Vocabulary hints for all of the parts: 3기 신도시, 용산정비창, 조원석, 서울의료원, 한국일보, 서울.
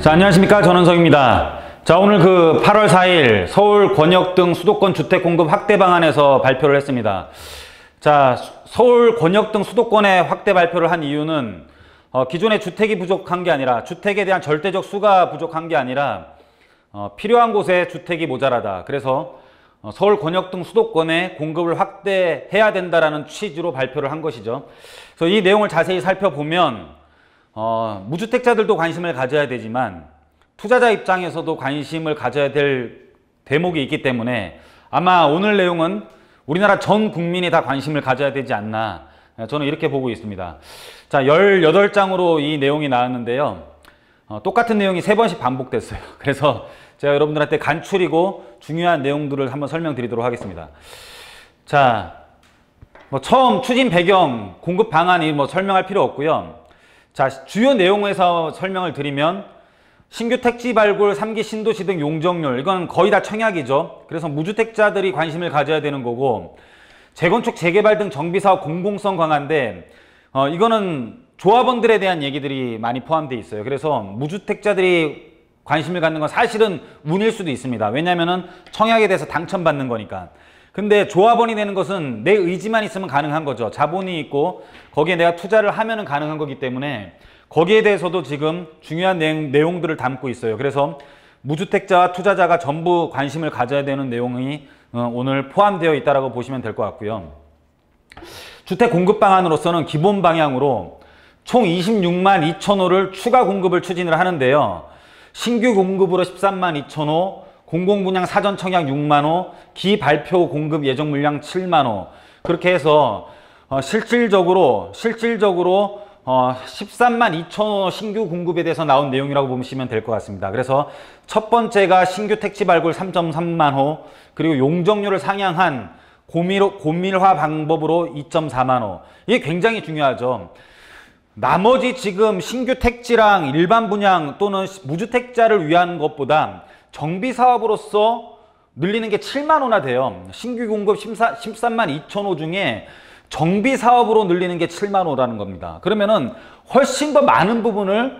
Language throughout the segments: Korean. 자, 안녕하십니까. 전원석입니다. 자, 오늘 8월 4일 서울 권역 등 수도권 주택 공급 확대 방안에서 발표를 했습니다. 자, 서울 권역 등 수도권의 확대 발표를 한 이유는 기존의 주택이 부족한 게 아니라 주택에 대한 절대적 수가 부족한 게 아니라 필요한 곳에 주택이 모자라다. 그래서 서울 권역 등 수도권의 공급을 확대해야 된다라는 취지로 발표를 한 것이죠. 그래서 이 내용을 자세히 살펴보면 무주택자들도 관심을 가져야 되지만 투자자 입장에서도 관심을 가져야 될 대목이 있기 때문에 아마 오늘 내용은 우리나라 전 국민이 다 관심을 가져야 되지 않나, 저는 이렇게 보고 있습니다. 자, 18장으로 이 내용이 나왔는데요. 똑같은 내용이 3번씩 반복됐어요. 그래서 제가 여러분들한테 간추리고 중요한 내용들을 한번 설명드리도록 하겠습니다. 자, 처음 추진 배경, 공급 방안이 설명할 필요 없고요. 자, 주요 내용에서 설명을 드리면 신규 택지 발굴, 3기 신도시 등 용적률, 이건 거의 다 청약이죠. 그래서 무주택자들이 관심을 가져야 되는 거고, 재건축, 재개발 등 정비사업 공공성 강화인데 이거는 조합원들에 대한 얘기들이 많이 포함되어 있어요. 그래서 무주택자들이 관심을 갖는 건 사실은 운일 수도 있습니다. 왜냐면은 청약에 대해서 당첨받는 거니까. 근데 조합원이 되는 것은 내 의지만 있으면 가능한 거죠. 자본이 있고 거기에 내가 투자를 하면은 가능한 거기 때문에 거기에 대해서도 지금 중요한 내용들을 담고 있어요. 그래서 무주택자와 투자자가 전부 관심을 가져야 되는 내용이 오늘 포함되어 있다라고 보시면 될 것 같고요. 주택 공급 방안으로서는 기본 방향으로 총 26만 2천 호를 추가 공급을 추진을 하는데요. 신규 공급으로 13만 2천 호, 공공분양 사전 청약 6만 호, 기발표 공급 예정 물량 7만 호, 그렇게 해서 실질적으로 13만 2천 호 신규 공급에 대해서 나온 내용이라고 보시면 될 것 같습니다. 그래서 첫 번째가 신규 택지 발굴 3.3만 호, 그리고 용적률을 상향한 고밀화 방법으로 2.4만 호. 이게 굉장히 중요하죠. 나머지 지금 신규 택지랑 일반 분양 또는 무주택자를 위한 것보다 정비사업으로서 늘리는 게 7만 호나 돼요. 신규 공급 13만 2천 호 중에 정비사업으로 늘리는 게 7만 호라는 겁니다. 그러면은 훨씬 더 많은 부분을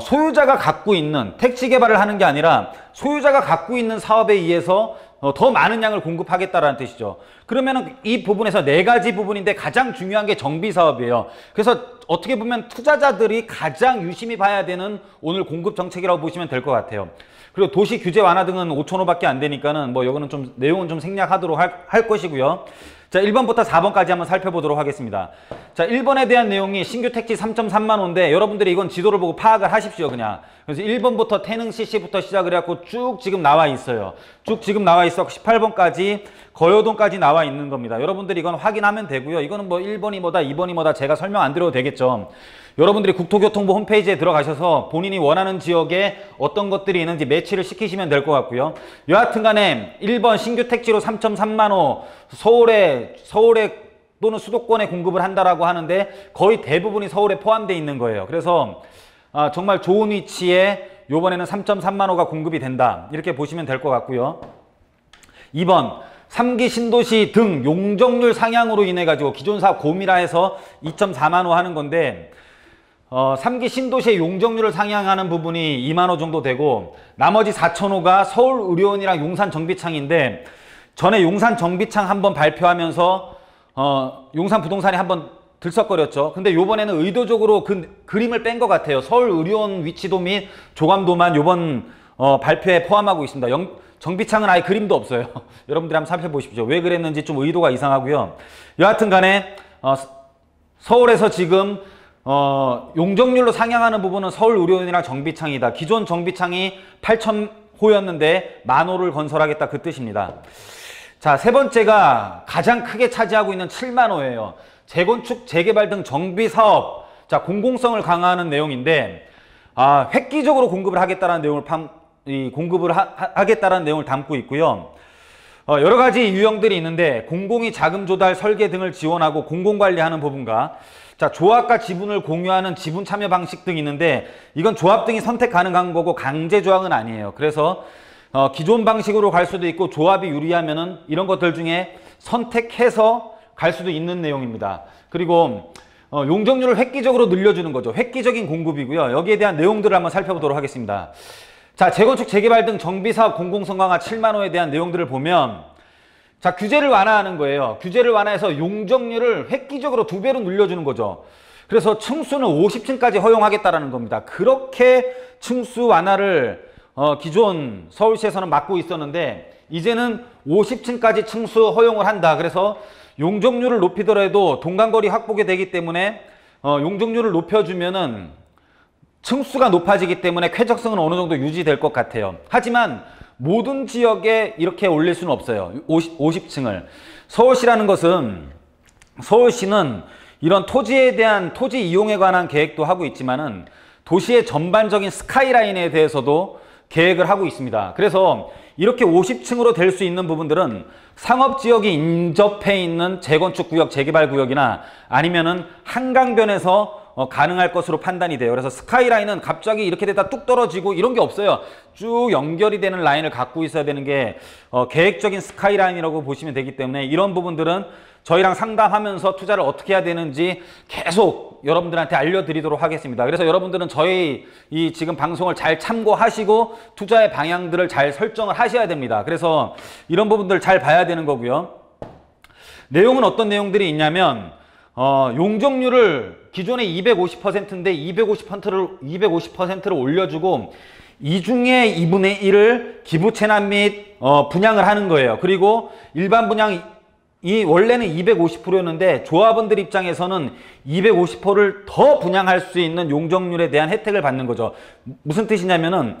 소유자가 갖고 있는, 택지 개발을 하는 게 아니라 소유자가 갖고 있는 사업에 의해서 더 많은 양을 공급하겠다라는 뜻이죠. 그러면은 이 부분에서 네 가지 부분인데 가장 중요한 게 정비사업이에요. 그래서 어떻게 보면 투자자들이 가장 유심히 봐야 되는 오늘 공급 정책이라고 보시면 될 것 같아요. 그리고 도시 규제 완화 등은 5천 호밖에 안 되니까는 이거는 좀 내용은 좀 생략하도록 할 것이고요. 자, 1번부터 4번까지 한번 살펴보도록 하겠습니다. 자, 1번에 대한 내용이 신규 택지 3.3만 호인데 여러분들이 이건 지도를 보고 파악을 하십시오, 그냥. 그래서 1번부터 태릉CC부터 시작을 해갖고 쭉 지금 나와 있어요. 쭉 지금 나와 있어 18번까지 거여동까지 나와 있는 겁니다. 여러분들이 이건 확인하면 되고요. 이거는 1번이 뭐다 2번이 뭐다 제가 설명 안 드려도 되겠죠. 여러분들이 국토교통부 홈페이지에 들어가셔서 본인이 원하는 지역에 어떤 것들이 있는지 매치를 시키시면 될 것 같고요. 여하튼간에 1번 신규 택지로 3.3만 호 서울에 또는 수도권에 공급을 한다라고 하는데 거의 대부분이 서울에 포함되어 있는 거예요. 그래서 정말 좋은 위치에 요번에는 3.3만 호가 공급이 된다, 이렇게 보시면 될 것 같고요. 2번 3기 신도시 등 용적률 상향으로 인해 가지고 기존 사업 고밀화해서 2.4만 호 하는 건데 3기 신도시의 용적률을 상향하는 부분이 2만 호 정도 되고 나머지 4천 호가 서울의료원이랑 용산정비창인데 전에 용산정비창 한번 발표하면서 용산부동산이 한번 들썩거렸죠. 근데 요번에는 의도적으로 그림을 뺀 것 같아요. 서울의료원 위치도 및 조감도만 요번 발표에 포함하고 있습니다. 정비창은 아예 그림도 없어요. 여러분들이 한번 살펴보십시오. 왜 그랬는지 좀 의도가 이상하고요. 여하튼 간에 서울에서 지금 용적률로 상향하는 부분은 서울의료원이랑 정비창이다. 기존 정비창이 8,000호였는데 10,000호를 건설하겠다, 그 뜻입니다. 자, 세 번째가 가장 크게 차지하고 있는 7만호예요. 재건축, 재개발 등 정비사업, 자, 공공성을 강화하는 내용인데 획기적으로 공급을 하겠다는 내용을 하겠다는 내용을 담고 있고요. 여러 가지 유형들이 있는데 공공이 자금 조달, 설계 등을 지원하고 공공관리하는 부분과 자, 조합과 지분을 공유하는 지분 참여 방식 등이 있는데 이건 조합 등이 선택 가능한 거고 강제 조항은 아니에요. 그래서 기존 방식으로 갈 수도 있고 조합이 유리하면은 이런 것들 중에 선택해서 갈 수도 있는 내용입니다. 그리고 용적률을 획기적으로 늘려주는 거죠. 획기적인 공급이고요. 여기에 대한 내용들을 한번 살펴보도록 하겠습니다. 자, 재건축, 재개발 등 정비사업 공공성강화 7만호에 대한 내용들을 보면, 자, 규제를 완화하는 거예요. 규제를 완화해서 용적률을 획기적으로 2배로 늘려주는 거죠. 그래서 층수는 50층까지 허용하겠다라는 겁니다. 그렇게 층수 완화를 기존 서울시에서는 막고 있었는데, 이제는 50층까지 층수 허용을 한다. 그래서 용적률을 높이더라도 동간거리 확보가 되기 때문에 용적률을 높여주면은 층수가 높아지기 때문에 쾌적성은 어느 정도 유지될 것 같아요. 하지만 모든 지역에 이렇게 올릴 수는 없어요. 50층을. 서울시라는 것은, 서울시는 이런 토지에 대한 토지 이용에 관한 계획도 하고 있지만은 도시의 전반적인 스카이라인에 대해서도 계획을 하고 있습니다. 그래서 이렇게 50층으로 될 수 있는 부분들은 상업지역이 인접해 있는 재건축구역, 재개발구역이나 아니면은 한강변에서 가능할 것으로 판단이 돼요. 그래서 스카이라인은 갑자기 이렇게 되다 뚝 떨어지고 이런 게 없어요. 쭉 연결이 되는 라인을 갖고 있어야 되는 게 계획적인 스카이라인이라고 보시면 되기 때문에 이런 부분들은 저희랑 상담하면서 투자를 어떻게 해야 되는지 계속 여러분들한테 알려드리도록 하겠습니다. 그래서 여러분들은 저희 이 지금 방송을 잘 참고하시고 투자의 방향들을 잘 설정을 하셔야 됩니다. 그래서 이런 부분들 잘 봐야 되는 거고요. 내용은 어떤 내용들이 있냐면 용적률을 기존의 250%인데 250%를 올려주고 이 중에 2분의 1을 기부채납 및 분양을 하는 거예요. 그리고 일반 분양 이 원래는 250%였는데 조합원들 입장에서는 250%를 더 분양할 수 있는 용적률에 대한 혜택을 받는 거죠. 무슨 뜻이냐면은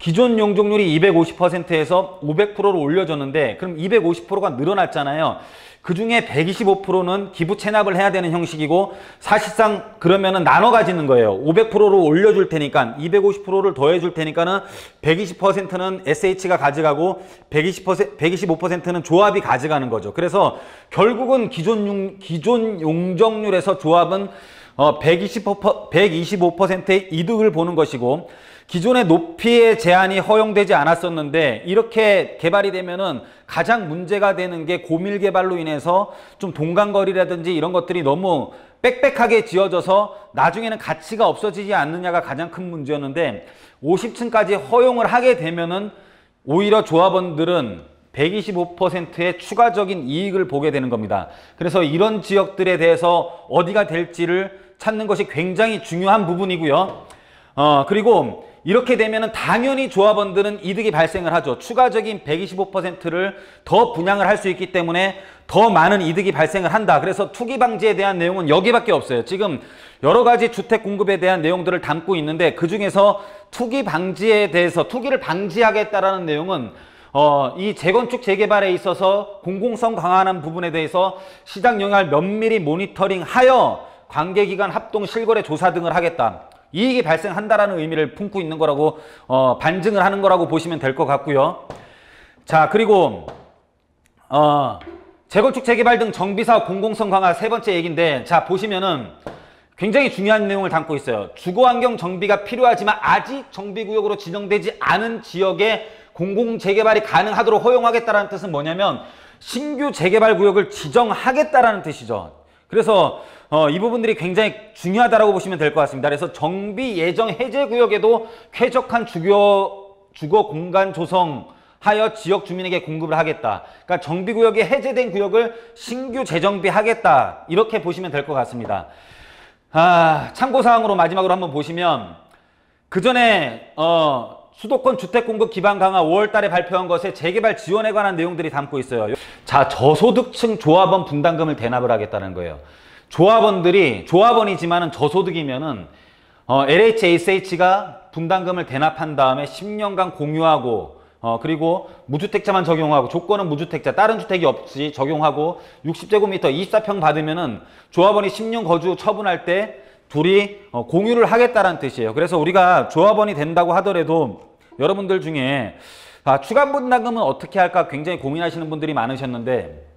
기존 용적률이 250%에서 500%로 올려줬는데 그럼 250%가 늘어났잖아요. 그 중에 125%는 기부 체납을 해야 되는 형식이고 사실상 그러면은 나눠 가지는 거예요. 500%로 올려줄 테니까 250%를 더해줄 테니까는 120%는 SH가 가져가고 125%는 조합이 가져가는 거죠. 그래서 결국은 기존 용적률에서 조합은 125%의 이득을 보는 것이고 기존의 높이의 제한이 허용되지 않았었는데 이렇게 개발이 되면은 가장 문제가 되는 게 고밀개발로 인해서 좀 동간거리라든지 이런 것들이 너무 빽빽하게 지어져서 나중에는 가치가 없어지지 않느냐가 가장 큰 문제였는데 50층까지 허용을 하게 되면은 오히려 조합원들은 125%의 추가적인 이익을 보게 되는 겁니다. 그래서 이런 지역들에 대해서 어디가 될지를 찾는 것이 굉장히 중요한 부분이고요. 그리고 이렇게 되면은 당연히 조합원들은 이득이 발생을 하죠. 추가적인 125%를 더 분양을 할 수 있기 때문에 더 많은 이득이 발생을 한다. 그래서 투기 방지에 대한 내용은 여기밖에 없어요. 지금 여러 가지 주택 공급에 대한 내용들을 담고 있는데 그중에서 투기 방지에 대해서 투기를 방지하겠다라는 내용은 이 재건축 재개발에 있어서 공공성 강화하는 부분에 대해서 시장 영향을 면밀히 모니터링하여 관계기관 합동 실거래 조사 등을 하겠다. 이익이 발생한다라는 의미를 품고 있는 거라고 반증을 하는 거라고 보시면 될 것 같고요. 자, 그리고 재건축 재개발 등 정비사업 공공성 강화 세 번째 얘기인데, 자 보시면은 굉장히 중요한 내용을 담고 있어요. 주거환경 정비가 필요하지만 아직 정비구역으로 지정되지 않은 지역에 공공재개발이 가능하도록 허용하겠다라는 뜻은 뭐냐면 신규 재개발 구역을 지정하겠다라는 뜻이죠. 그래서 이 부분들이 굉장히 중요하다라고 보시면 될 것 같습니다. 그래서 정비 예정 해제 구역에도 쾌적한 주거 공간 조성하여 지역 주민에게 공급을 하겠다. 그러니까 정비 구역이 해제된 구역을 신규 재정비하겠다. 이렇게 보시면 될 것 같습니다. 아, 참고사항으로 마지막으로 한번 보시면 그 전에 수도권 주택공급 기반 강화 5월달에 발표한 것에 재개발 지원에 관한 내용들이 담고 있어요. 자, 저소득층 조합원 분담금을 대납을 하겠다는 거예요. 조합원이지만은 저소득이면은 LHSH가 분담금을 대납한 다음에 10년간 공유하고 그리고 무주택자만 적용하고 조건은 무주택자, 다른 주택이 없이 적용하고 60제곱미터 24평 받으면은 조합원이 10년 거주 처분할 때 둘이 공유를 하겠다라는 뜻이에요. 그래서 우리가 조합원이 된다고 하더라도 여러분들 중에 추가 분담금은 어떻게 할까 굉장히 고민하시는 분들이 많으셨는데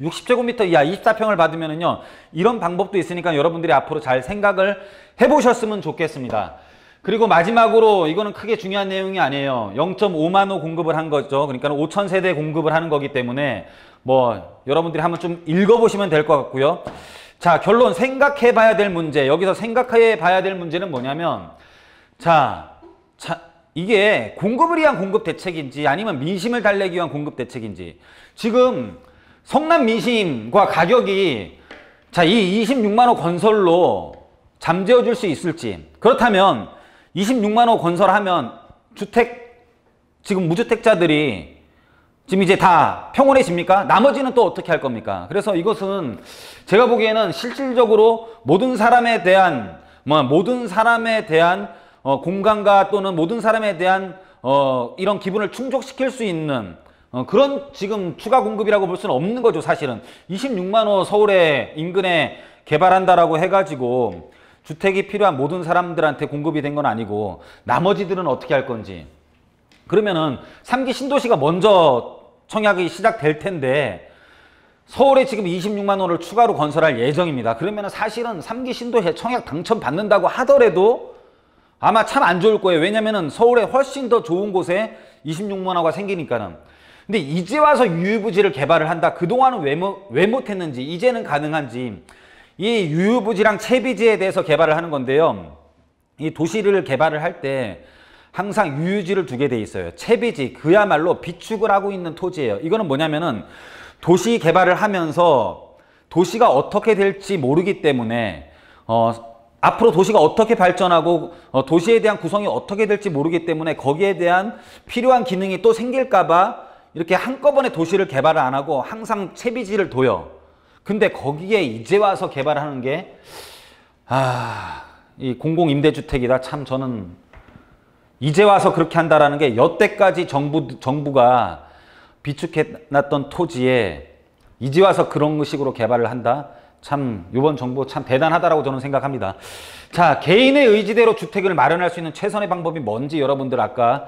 60제곱미터 이하 24평을 받으면은요 이런 방법도 있으니까 여러분들이 앞으로 잘 생각을 해보셨으면 좋겠습니다. 그리고 마지막으로 이거는 크게 중요한 내용이 아니에요. 0.5만호 공급을 한 거죠. 그러니까 5,000세대 공급을 하는 거기 때문에 뭐 여러분들이 한번 좀 읽어보시면 될 것 같고요. 자, 결론 생각해봐야 될 문제. 여기서 생각해봐야 될 문제는 뭐냐면, 이게 공급을 위한 공급 대책인지 아니면 민심을 달래기 위한 공급 대책인지. 지금 성남 민심과 가격이 자, 이 26만호 건설로 잠재워 줄 수 있을지. 그렇다면 26만호 건설하면 주택, 지금 무주택자들이 지금 이제 다 평온해집니까? 나머지는 또 어떻게 할 겁니까? 그래서 이것은 제가 보기에는 실질적으로 모든 사람에 대한 공감과 또는 모든 사람에 대한 이런 기분을 충족시킬 수 있는 그런 지금 추가 공급이라고 볼 수는 없는 거죠, 사실은. 26만호 서울의 인근에 개발한다라고 해가지고 주택이 필요한 모든 사람들한테 공급이 된 건 아니고 나머지들은 어떻게 할 건지. 그러면은 3기 신도시가 먼저 청약이 시작될 텐데 서울에 지금 26만호를 추가로 건설할 예정입니다. 그러면은 사실은 3기 신도시에 청약 당첨받는다고 하더라도 아마 참 안 좋을 거예요. 왜냐면은 서울에 훨씬 더 좋은 곳에 26만호가 생기니까는. 근데 이제 와서 유유부지를 개발을 한다. 그동안은 왜 못했는지, 이제는 가능한지. 이 유유부지랑 채비지에 대해서 개발을 하는 건데요. 이 도시를 개발을 할 때 항상 유유지를 두게 돼 있어요. 채비지, 그야말로 비축을 하고 있는 토지예요. 이거는 뭐냐면은 도시 개발을 하면서 도시가 어떻게 될지 모르기 때문에 앞으로 도시가 어떻게 발전하고 도시에 대한 구성이 어떻게 될지 모르기 때문에 거기에 대한 필요한 기능이 또 생길까봐 이렇게 한꺼번에 도시를 개발을 안 하고 항상 채비지를 둬요. 근데 거기에 이제 와서 개발하는 게, 이 공공임대주택이다. 참 저는 이제 와서 그렇게 한다라는 게, 여태까지 정부가 비축해놨던 토지에 이제 와서 그런 식으로 개발을 한다. 참 이번 정부 참 대단하다라고 저는 생각합니다. 자, 개인의 의지대로 주택을 마련할 수 있는 최선의 방법이 뭔지 여러분들 아까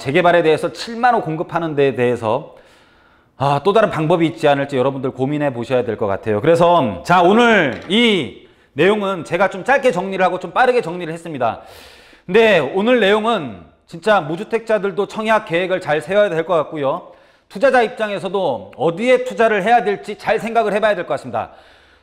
재개발에 대해서 7만호 공급하는 데에 대해서 또 다른 방법이 있지 않을지 여러분들 고민해 보셔야 될 것 같아요. 그래서 자, 오늘 이 내용은 제가 좀 짧게 정리를 하고 좀 빠르게 정리를 했습니다. 근데 오늘 내용은 진짜 무주택자들도 청약 계획을 잘 세워야 될 것 같고요. 투자자 입장에서도 어디에 투자를 해야 될지 잘 생각을 해봐야 될 것 같습니다.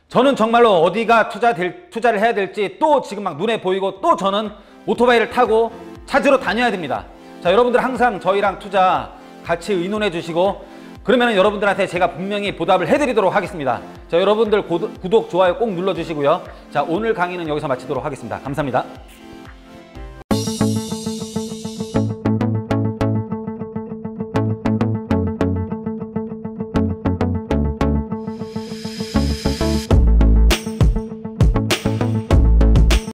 저는 정말로 어디가 투자를 해야 될지 또 지금 막 눈에 보이고, 또 저는 오토바이를 타고 찾으러 다녀야 됩니다. 자, 여러분들 항상 저희랑 투자 같이 의논해 주시고, 그러면 여러분들한테 제가 분명히 보답을 해드리도록 하겠습니다. 자, 여러분들 구독, 좋아요 꼭 눌러주시고요. 자, 오늘 강의는 여기서 마치도록 하겠습니다. 감사합니다.